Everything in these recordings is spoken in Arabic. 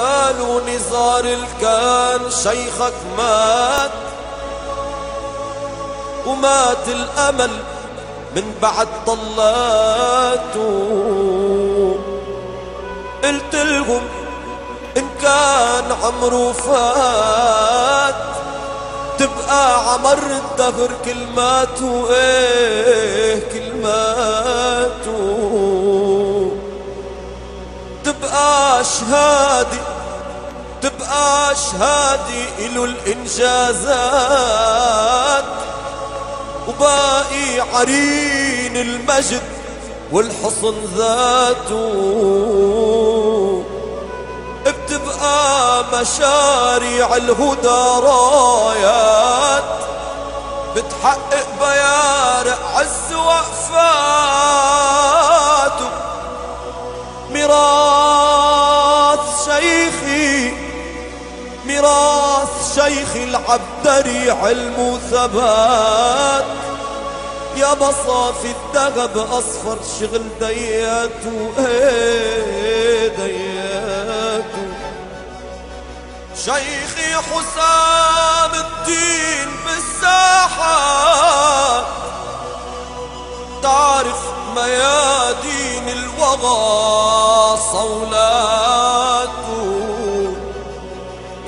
قالوا نزار الكان شيخك مات، ومات الأمل من بعد طلاته. قلت لهم إن كان عمره فات تبقى عمر الدهر كلماته، إيه كلماته تبقى شهادة، تبقى شهادة إلو الإنجازات، وباقي عرين المجد والحصن ذاته. بتبقى مشاريع الهدى رايات بتحقق بيارق عز وقفاته. ميراث شيخي، ميراث شيخي العبدري علم وثبات، يا مصافي الذهب أصفر شغل دياته، ايه دياته. شيخي حسام الدين بالساحة تعرف ميادين الوغى صولاته،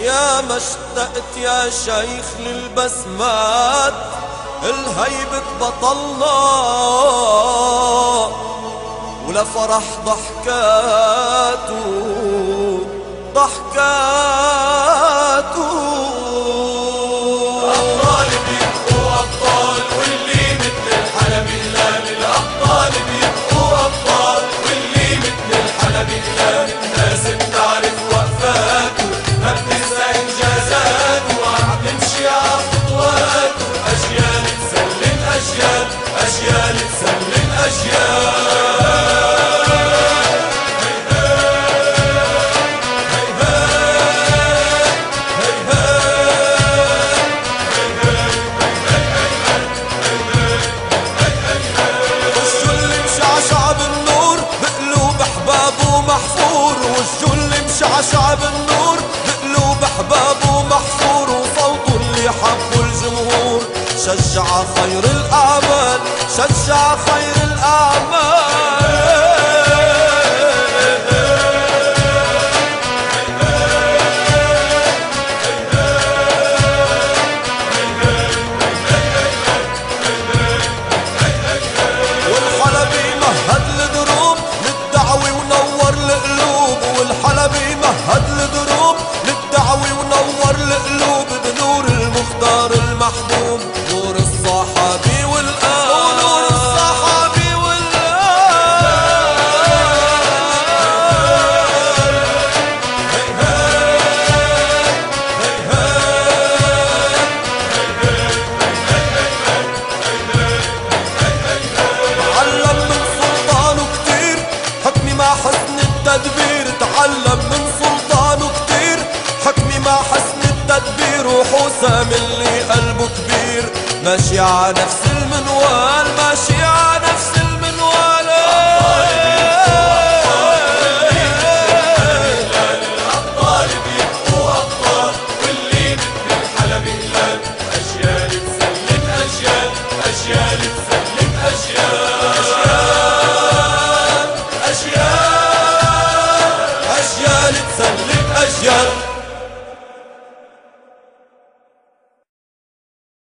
يا ما اشتقت يا شيخ للبسمات الهيبة بطلنا ولفرح ضحكاته، ضحكاته. أجيال تسلم أجيال، هي هي. وجه اللي مشعشع بالنور بقلوب أحبابه محفور، وجه اللي مشعشع بالنور بقلوب أحبابه محفور، وصوته اللي حبه الجمهور شجع خير الأعمال، شجع خير الأعمال. والحلبي مهد لدروب للدعوة ونور القلوب، والحلبي مهد لدروب للدعوة ونور القلوب بنور المختار المحبوب. حسام اللي قلبه كبير ماشي على نفس المنوال، ماشي على نفس المنوال.